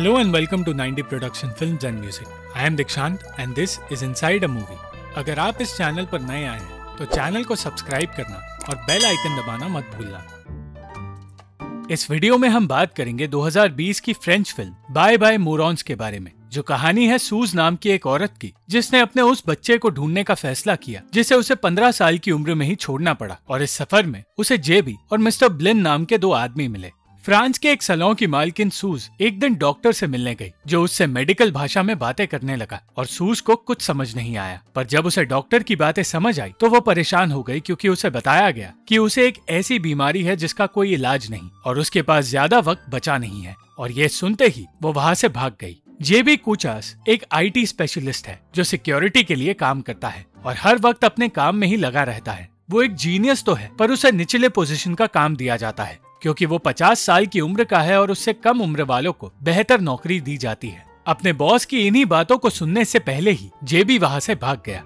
Hello and welcome to 90 production films music. I am Dikshant and this is Inside a Movie। अगर आप इस channel पर नए आए हैं तो चैनल को सब्सक्राइब करना और बेल आइकन दबाना मत भूलना। इस वीडियो में हम बात करेंगे 2020 की French film bye bye morons के बारे में, जो कहानी है सूज नाम की एक औरत की जिसने अपने उस बच्चे को ढूंढने का फैसला किया जिसे उसे 15 साल की उम्र में ही छोड़ना पड़ा। और इस सफर में उसे जेबी और मिस्टर ब्लिन नाम के दो आदमी मिले। फ्रांस के एक सलून की मालकिन सूज एक दिन डॉक्टर से मिलने गई, जो उससे मेडिकल भाषा में बातें करने लगा और सूज को कुछ समझ नहीं आया। पर जब उसे डॉक्टर की बातें समझ आई तो वो परेशान हो गई, क्योंकि उसे बताया गया कि उसे एक ऐसी बीमारी है जिसका कोई इलाज नहीं और उसके पास ज्यादा वक्त बचा नहीं है। और ये सुनते ही वो वहाँ से भाग गई। जेबी कुचास एक IT स्पेशलिस्ट है जो सिक्योरिटी के लिए काम करता है और हर वक्त अपने काम में ही लगा रहता है। वो एक जीनियस तो है पर उसे निचले पोजीशन का काम दिया जाता है, क्योंकि वो 50 साल की उम्र का है और उससे कम उम्र वालों को बेहतर नौकरी दी जाती है। अपने बॉस की इन्हीं बातों को सुनने से पहले ही जेबी वहाँ से भाग गया।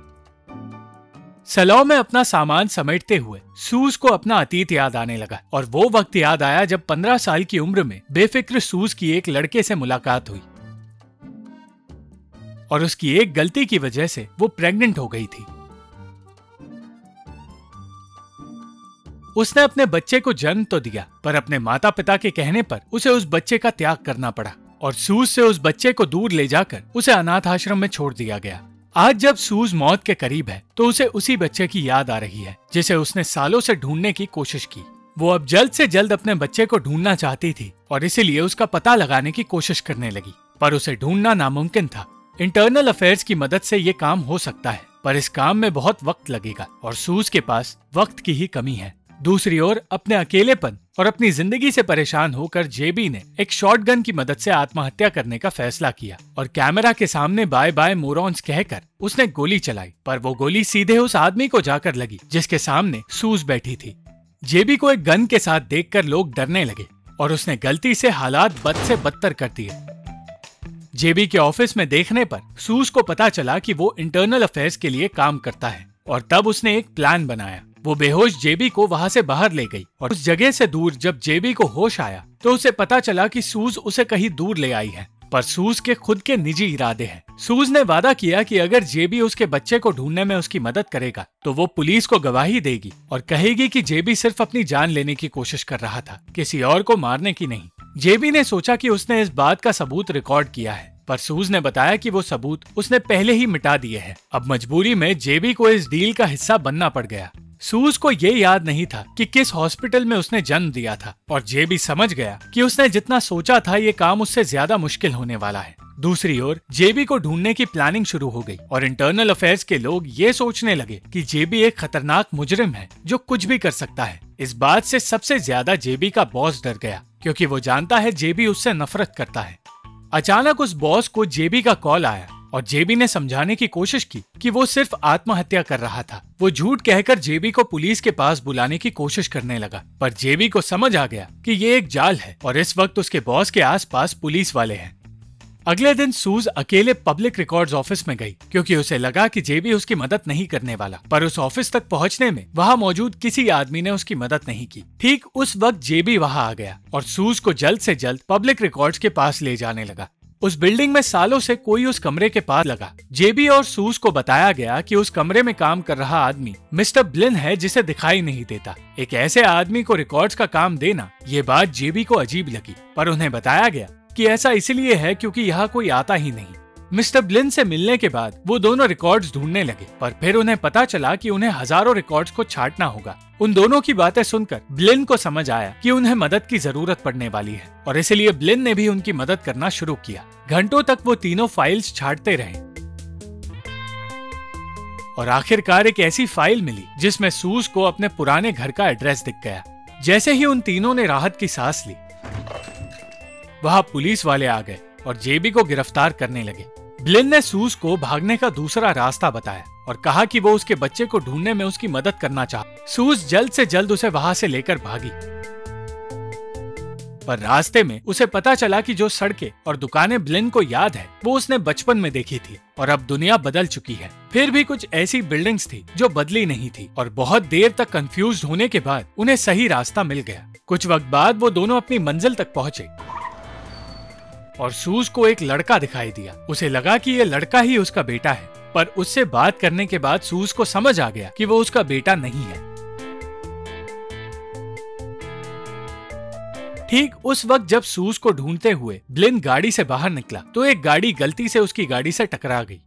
सलून में अपना सामान समेटते हुए सूज को अपना अतीत याद आने लगा और वो वक्त याद आया जब 15 साल की उम्र में बेफिक्र सूज की एक लड़के से मुलाकात हुई और उसकी एक गलती की वजह से वो प्रेग्नेंट हो गई थी। उसने अपने बच्चे को जन्म तो दिया पर अपने माता पिता के कहने पर उसे उस बच्चे का त्याग करना पड़ा और सूज से उस बच्चे को दूर ले जाकर उसे अनाथ आश्रम में छोड़ दिया गया। आज जब सूज मौत के करीब है तो उसे उसी बच्चे की याद आ रही है जिसे उसने सालों से ढूंढने की कोशिश की। वो अब जल्द से जल्द अपने बच्चे को ढूंढना चाहती थी और इसीलिए उसका पता लगाने की कोशिश करने लगी, पर उसे ढूंढना नामुमकिन था। इंटरनल अफेयर्स की मदद से ये काम हो सकता है, पर इस काम में बहुत वक्त लगेगा और सूज के पास वक्त की ही कमी है। दूसरी ओर अपने अकेलेपन और अपनी जिंदगी से परेशान होकर जेबी ने एक शॉटगन की मदद से आत्महत्या करने का फैसला किया और कैमरा के सामने बाय बाय मोरॉन्स कहकर उसने गोली चलाई, पर वो गोली सीधे उस आदमी को जाकर लगी जिसके सामने सूज बैठी थी। जेबी को एक गन के साथ देखकर लोग डरने लगे और उसने गलती से हालात बद से बदतर कर दिए। जेबी के ऑफिस में देखने पर सूज को पता चला कि वो इंटरनल अफेयर्स के लिए काम करता है और तब उसने एक प्लान बनाया। वो बेहोश जेबी को वहाँ से बाहर ले गई और उस जगह से दूर जब जेबी को होश आया तो उसे पता चला कि सूज उसे कहीं दूर ले आई है, पर सूज के खुद के निजी इरादे हैं। सूज ने वादा किया कि अगर जेबी उसके बच्चे को ढूंढने में उसकी मदद करेगा तो वो पुलिस को गवाही देगी और कहेगी कि जेबी सिर्फ अपनी जान लेने की कोशिश कर रहा था, किसी और को मारने की नहीं। जेबी ने सोचा कि उसने इस बात का सबूत रिकॉर्ड किया है, पर सूज ने बताया कि वो सबूत उसने पहले ही मिटा दिए हैं। अब मजबूरी में जेबी को इस डील का हिस्सा बनना पड़ गया। सूज को ये याद नहीं था कि किस हॉस्पिटल में उसने जन्म दिया था और जेबी समझ गया कि उसने जितना सोचा था ये काम उससे ज्यादा मुश्किल होने वाला है। दूसरी ओर जेबी को ढूंढने की प्लानिंग शुरू हो गई और इंटरनल अफेयर्स के लोग ये सोचने लगे कि जेबी एक खतरनाक मुजरिम है जो कुछ भी कर सकता है। इस बात से सबसे ज्यादा जेबी का बॉस डर गया, क्योंकि वो जानता है जेबी उससे नफरत करता है। अचानक उस बॉस को जेबी का कॉल आया और जेबी ने समझाने की कोशिश की कि वो सिर्फ आत्महत्या कर रहा था। वो झूठ कहकर जेबी को पुलिस के पास बुलाने की कोशिश करने लगा, पर जेबी को समझ आ गया कि ये एक जाल है और इस वक्त उसके बॉस के आसपास पुलिस वाले हैं। अगले दिन सूज अकेले पब्लिक रिकॉर्ड्स ऑफिस में गई, क्योंकि उसे लगा कि जेबी उसकी मदद नहीं करने वाला, पर उस ऑफिस तक पहुंचने में वहां मौजूद किसी आदमी ने उसकी मदद नहीं की। ठीक उस वक्त जेबी वहां आ गया और सूज को जल्द से जल्द पब्लिक रिकॉर्ड्स के पास ले जाने लगा। उस बिल्डिंग में सालों से कोई उस कमरे के पास लगा। जेबी और सूज को बताया गया कि उस कमरे में काम कर रहा आदमी मिस्टर ब्लिन है जिसे दिखाई नहीं देता। एक ऐसे आदमी को रिकॉर्ड्स का काम देना ये बात जेबी को अजीब लगी, पर उन्हें बताया गया कि ऐसा इसलिए है क्योंकि यहाँ कोई आता ही नहीं। मिस्टर ब्लिन से मिलने के बाद वो दोनों रिकॉर्ड्स ढूंढने लगे, पर फिर उन्हें पता चला कि उन्हें हजारों रिकॉर्ड्स को छांटना होगा। उन दोनों की बातें सुनकर ब्लिन को समझ आया कि उन्हें मदद की जरूरत पड़ने वाली है और इसलिए ब्लिन ने भी उनकी मदद करना शुरू किया। घंटों तक वो तीनों फाइल्स छांटते रहे और आखिरकार एक ऐसी फाइल मिली जिसमें सूज को अपने पुराने घर का एड्रेस दिख गया। जैसे ही उन तीनों ने राहत की सांस ली, वहाँ पुलिस वाले आ गए और जेबी को गिरफ्तार करने लगे। ब्लिन ने सूज को भागने का दूसरा रास्ता बताया और कहा कि वो उसके बच्चे को ढूंढने में उसकी मदद करना चाहता। सूज जल्द से जल्द उसे वहाँ से लेकर भागी, पर रास्ते में उसे पता चला कि जो सड़कें और दुकानें ब्लिन को याद है वो उसने बचपन में देखी थी और अब दुनिया बदल चुकी है। फिर भी कुछ ऐसी बिल्डिंग्स थी जो बदली नहीं थी और बहुत देर तक कंफ्यूज होने के बाद उन्हें सही रास्ता मिल गया। कुछ वक्त बाद वो दोनों अपनी मंजिल तक पहुँचे और सूज को एक लड़का दिखाई दिया। उसे लगा कि ये लड़का ही उसका बेटा है, पर उससे बात करने के बाद सूज को समझ आ गया कि वो उसका बेटा नहीं है। ठीक उस वक्त जब सूज को ढूंढते हुए ब्लिन गाड़ी से बाहर निकला तो एक गाड़ी गलती से उसकी गाड़ी से टकरा गई।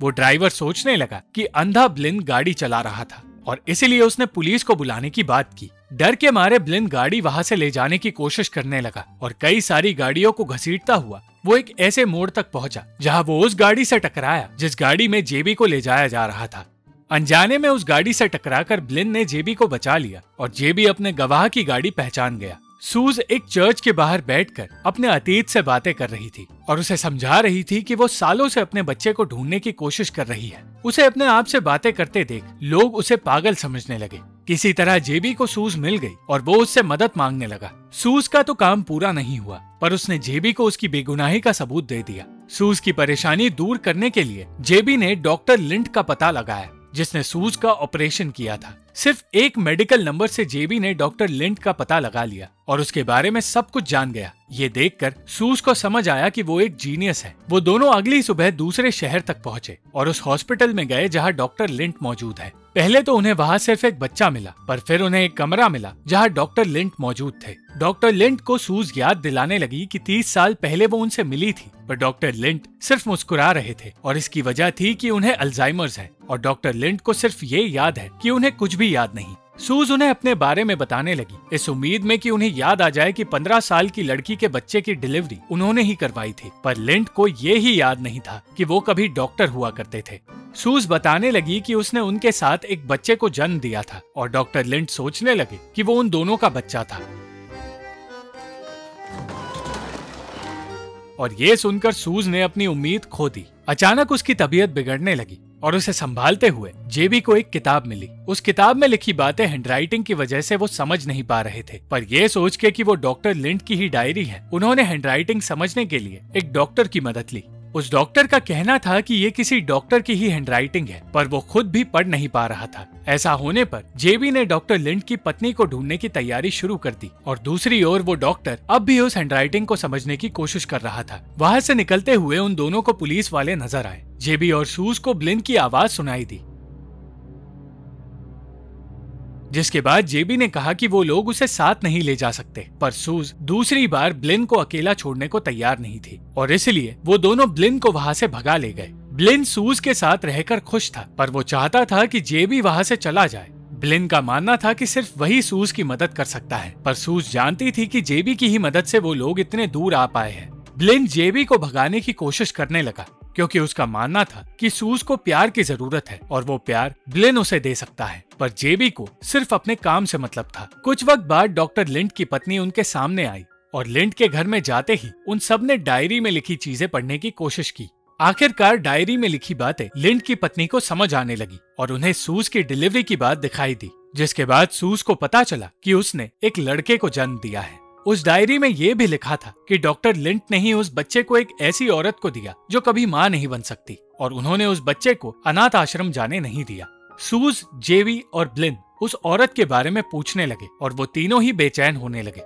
वो ड्राइवर सोचने लगा कि अंधा ब्लिन गाड़ी चला रहा था और इसीलिए उसने पुलिस को बुलाने की बात की। डर के मारे ब्लिन गाड़ी वहां से ले जाने की कोशिश करने लगा और कई सारी गाड़ियों को घसीटता हुआ वो एक ऐसे मोड़ तक पहुंचा जहां वो उस गाड़ी से टकराया जिस गाड़ी में जेबी को ले जाया जा रहा था। अनजाने में उस गाड़ी से टकराकर ब्लिन ने जेबी को बचा लिया और जेबी अपने गवाह की गाड़ी पहचान गया। सूज एक चर्च के बाहर बैठकर अपने अतीत से बातें कर रही थी और उसे समझा रही थी कि वो सालों से अपने बच्चे को ढूंढने की कोशिश कर रही है। उसे अपने आप से बातें करते देख लोग उसे पागल समझने लगे। किसी तरह जेबी को सूज मिल गई और वो उससे मदद मांगने लगा। सूज का तो काम पूरा नहीं हुआ, पर उसने जेबी को उसकी बेगुनाही का सबूत दे दिया। सूज की परेशानी दूर करने के लिए जेबी ने डॉक्टर लिंट का पता लगाया जिसने सूज का ऑपरेशन किया था। सिर्फ एक मेडिकल नंबर से जेबी ने डॉक्टर लिंट का पता लगा लिया और उसके बारे में सब कुछ जान गया। ये देखकर सूज को समझ आया कि वो एक जीनियस है। वो दोनों अगली सुबह दूसरे शहर तक पहुँचे और उस हॉस्पिटल में गए जहाँ डॉक्टर लिंट मौजूद है। पहले तो उन्हें वहाँ सिर्फ एक बच्चा मिला, पर फिर उन्हें एक कमरा मिला जहाँ डॉक्टर लिंट मौजूद थे। डॉक्टर लिंट को सूज याद दिलाने लगी कि 30 साल पहले वो उनसे मिली थी, पर डॉक्टर लिंट सिर्फ मुस्कुरा रहे थे और इसकी वजह थी कि उन्हें अल्जाइमर्स है और डॉक्टर लिंट को सिर्फ ये याद है कि उन्हें कुछ भी याद नहीं। सूज उन्हें अपने बारे में बताने लगी, इस उम्मीद में कि उन्हें याद आ जाए कि 15 साल की लड़की के बच्चे की डिलीवरी उन्होंने ही करवाई थी, पर लिंट को ये ही याद नहीं था कि वो कभी डॉक्टर हुआ करते थे। सूज बताने लगी कि उसने उनके साथ एक बच्चे को जन्म दिया था और डॉक्टर लिंट सोचने लगे कि वो उन दोनों का बच्चा था। और ये सुनकर सूज ने अपनी उम्मीद खो दी। अचानक उसकी तबीयत बिगड़ने लगी और उसे संभालते हुए जेबी को एक किताब मिली। उस किताब में लिखी बातें हैंडराइटिंग की वजह से वो समझ नहीं पा रहे थे, पर यह सोच के कि वो डॉक्टर लिंट की ही डायरी है, उन्होंने हैंडराइटिंग समझने के लिए एक डॉक्टर की मदद ली। उस डॉक्टर का कहना था कि ये किसी डॉक्टर की ही हैंडराइटिंग है, पर वो खुद भी पढ़ नहीं पा रहा था। ऐसा होने पर जेबी ने डॉक्टर लिंट की पत्नी को ढूंढने की तैयारी शुरू कर दी और दूसरी ओर वो डॉक्टर अब भी उस हैंडराइटिंग को समझने की कोशिश कर रहा था। वहाँ से निकलते हुए उन दोनों को पुलिस वाले नजर आए। जेबी और सूज को ब्लिन की आवाज सुनाई दी, जिसके बाद जेबी ने कहा कि वो लोग उसे साथ नहीं ले जा सकते, पर सूज दूसरी बार ब्लिन को अकेला छोड़ने को तैयार नहीं थी और इसलिए वो दोनों ब्लिन को वहाँ से भगा ले गए। ब्लिन सूज के साथ रहकर खुश था, पर वो चाहता था कि जेबी वहाँ से चला जाए। ब्लिन का मानना था कि सिर्फ वही सूज की मदद कर सकता है, पर सूज जानती थी कि जेबी की ही मदद से वो लोग इतने दूर आ पाए हैं। ब्लिन जेबी को भगाने की कोशिश करने लगा क्योंकि उसका मानना था कि सूज को प्यार की जरूरत है और वो प्यार ब्लिन उसे दे सकता है, पर जेबी को सिर्फ अपने काम से मतलब था। कुछ वक्त बाद डॉक्टर लिंट की पत्नी उनके सामने आई और लिंट के घर में जाते ही उन सब ने डायरी में लिखी चीजें पढ़ने की कोशिश की। आखिरकार डायरी में लिखी बातें लिंट की पत्नी को समझ आने लगी और उन्हें सूज की डिलीवरी की बात दिखाई दी, जिसके बाद सूज को पता चला कि उसने एक लड़के को जन्म दिया है। उस डायरी में ये भी लिखा था कि डॉक्टर लिंट ने ही उस बच्चे को एक ऐसी औरत को दिया जो कभी माँ नहीं बन सकती और उन्होंने उस बच्चे को अनाथ आश्रम जाने नहीं दिया। सूज, जेबी और ब्लिन उस औरत के बारे में पूछने लगे और वो तीनों ही बेचैन होने लगे,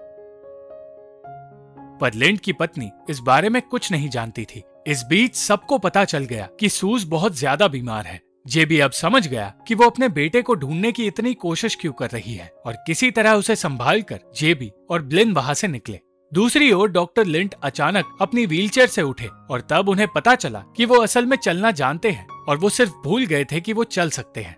पर लिंट की पत्नी इस बारे में कुछ नहीं जानती थी। इस बीच सबको पता चल गया कि सूज बहुत ज्यादा बीमार है। जेबी अब समझ गया कि वो अपने बेटे को ढूंढने की इतनी कोशिश क्यों कर रही है और किसी तरह उसे संभालकर जेबी और ब्लिन वहाँ से निकले। दूसरी ओर डॉक्टर लिंट अचानक अपनी व्हीलचेयर से उठे और तब उन्हें पता चला कि वो असल में चलना जानते हैं और वो सिर्फ भूल गए थे कि वो चल सकते हैं।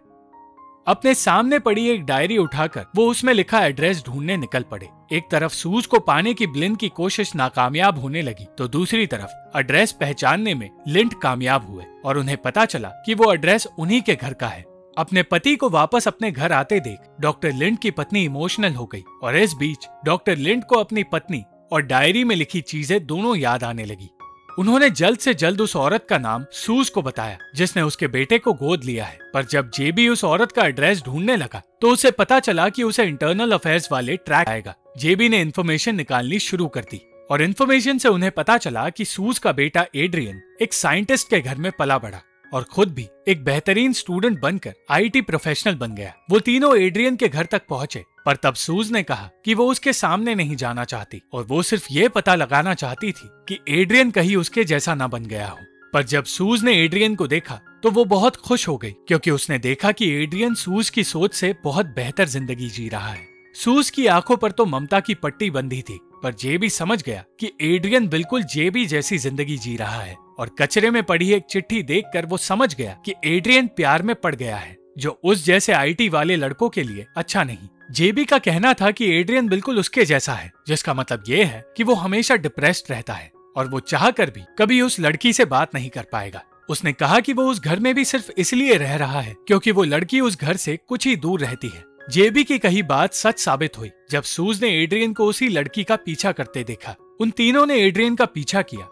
अपने सामने पड़ी एक डायरी उठाकर वो उसमें लिखा एड्रेस ढूंढने निकल पड़े। एक तरफ सूज को पाने की ब्लिन की कोशिश नाकामयाब होने लगी तो दूसरी तरफ एड्रेस पहचानने में लिंट कामयाब हुए और उन्हें पता चला कि वो एड्रेस उन्हीं के घर का है। अपने पति को वापस अपने घर आते देख डॉक्टर लिंट की पत्नी इमोशनल हो गई और इस बीच डॉक्टर लिंट को अपनी पत्नी और डायरी में लिखी चीजें दोनों याद आने लगी। उन्होंने जल्द से जल्द उस औरत का नाम सूज को बताया जिसने उसके बेटे को गोद लिया है, पर जब जेबी उस औरत का एड्रेस ढूंढने लगा तो उसे पता चला कि उसे इंटरनल अफेयर्स वाले ट्रैक आएगा। जेबी ने इन्फॉर्मेशन निकालनी शुरू कर दी और इन्फॉर्मेशन से उन्हें पता चला कि सूज का बेटा एड्रियन एक साइंटिस्ट के घर में पला बढ़ा और खुद भी एक बेहतरीन स्टूडेंट बनकर IT प्रोफेशनल बन गया। वो तीनों एड्रियन के घर तक पहुँचे पर तब सूज ने कहा कि वो उसके सामने नहीं जाना चाहती और वो सिर्फ ये पता लगाना चाहती थी कि एड्रियन कहीं उसके जैसा ना बन गया हो। पर जब सूज ने एड्रियन को देखा तो वो बहुत खुश हो गई क्योंकि उसने देखा कि एड्रियन सूज की सोच से बहुत बेहतर जिंदगी जी रहा है। सूज की आंखों पर तो ममता की पट्टी बंधी थी, पर जेबी समझ गया कि एड्रियन बिल्कुल जेबी जैसी जिंदगी जी रहा है और कचरे में पड़ी एक चिट्ठी देखकर वो समझ गया कि एड्रियन प्यार में पड़ गया है, जो उस जैसे आईटी वाले लड़कों के लिए अच्छा नहीं। जेबी का कहना था कि एड्रियन बिल्कुल उसके जैसा है, जिसका मतलब ये है कि वो हमेशा डिप्रेस्ड रहता है और वो चाह कर भी कभी उस लड़की से बात नहीं कर पाएगा। उसने कहा कि वो उस घर में भी सिर्फ इसलिए रह रहा है क्योंकि वो लड़की उस घर से कुछ ही दूर रहती है। जेबी की कही बात सच साबित हुई जब सूज ने एड्रियन को उसी लड़की का पीछा करते देखा। उन तीनों ने एड्रियन का पीछा किया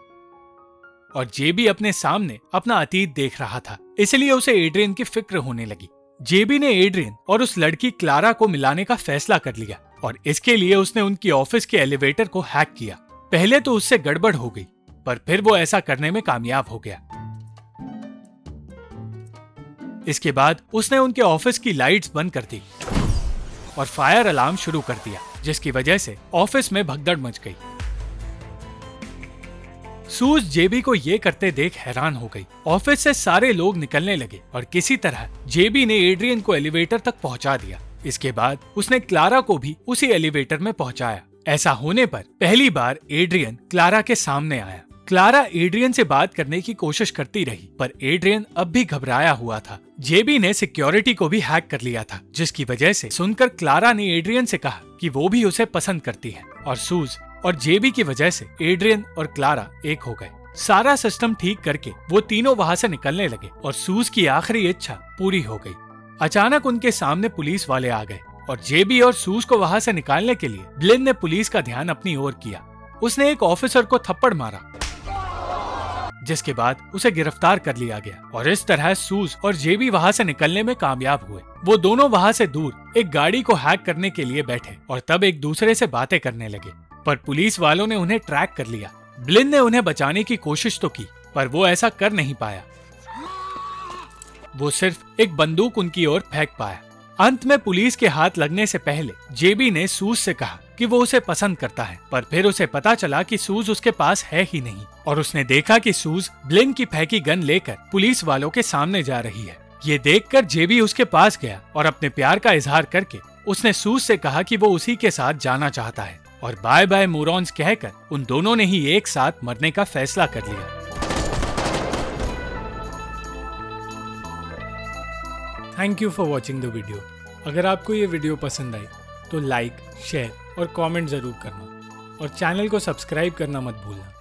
और जेबी अपने सामने अपना अतीत देख रहा था, इसलिए उसे एड्रियन की फिक्र होने लगी। जेबी ने एड्रियन और उस लड़की क्लारा को मिलाने का फैसला कर लिया और इसके लिए उसने उनकी ऑफिस के एलिवेटर को हैक किया। पहले तो उससे गड़बड़ हो गई, पर फिर वो ऐसा करने में कामयाब हो गया। इसके बाद उसने उनके ऑफिस की लाइट्स बंद कर दी और फायर अलार्म शुरू कर दिया, जिसकी वजह से ऑफिस में भगदड़ मच गई। सूज जेबी को ये करते देख हैरान हो गई। ऑफिस से सारे लोग निकलने लगे और किसी तरह जेबी ने एड्रियन को एलिवेटर तक पहुंचा दिया। इसके बाद उसने क्लारा को भी उसी एलिवेटर में पहुंचाया। ऐसा होने पर पहली बार एड्रियन क्लारा के सामने आया। क्लारा एड्रियन से बात करने की कोशिश करती रही, पर एड्रियन अब भी घबराया हुआ था। जेबी ने सिक्योरिटी को भी हैक कर लिया था, जिसकी वजह से सुनकर क्लारा ने एड्रियन से कहा कि वो भी उसे पसंद करती है और सूज और जेबी की वजह से एड्रियन और क्लारा एक हो गए। सारा सिस्टम ठीक करके वो तीनों वहाँ से निकलने लगे और सूज की आखिरी इच्छा पूरी हो गई। अचानक उनके सामने पुलिस वाले आ गए और जेबी और सूज को वहाँ से निकालने के लिए ब्लिन ने पुलिस का ध्यान अपनी ओर किया। उसने एक ऑफिसर को थप्पड़ मारा, जिसके बाद उसे गिरफ्तार कर लिया गया और इस तरह सूज और जेबी वहाँ से निकलने में कामयाब हुए। वो दोनों वहाँ से दूर एक गाड़ी को हैक करने के लिए बैठे और तब एक दूसरे से बातें करने लगे, पर पुलिस वालों ने उन्हें ट्रैक कर लिया। ब्लिन ने उन्हें बचाने की कोशिश तो की, पर वो ऐसा कर नहीं पाया। वो सिर्फ एक बंदूक उनकी ओर फेंक पाया। अंत में पुलिस के हाथ लगने से पहले जेबी ने सूज से कहा कि वो उसे पसंद करता है, पर फिर उसे पता चला कि सूज उसके पास है ही नहीं और उसने देखा कि सूज ब्लिन की फेंकी गन लेकर पुलिस वालों के सामने जा रही है। ये देखकर जेबी उसके पास गया और अपने प्यार का इजहार करके उसने सूज से कहा कि वो उसी के साथ जाना चाहता है और बाय बाय मोरॉन्स कहकर उन दोनों ने ही एक साथ मरने का फैसला कर लिया। Thank you for watching the video. अगर आपको ये वीडियो पसंद आई तो लाइक, शेयर और कमेंट ज़रूर करना और चैनल को सब्सक्राइब करना मत भूलना।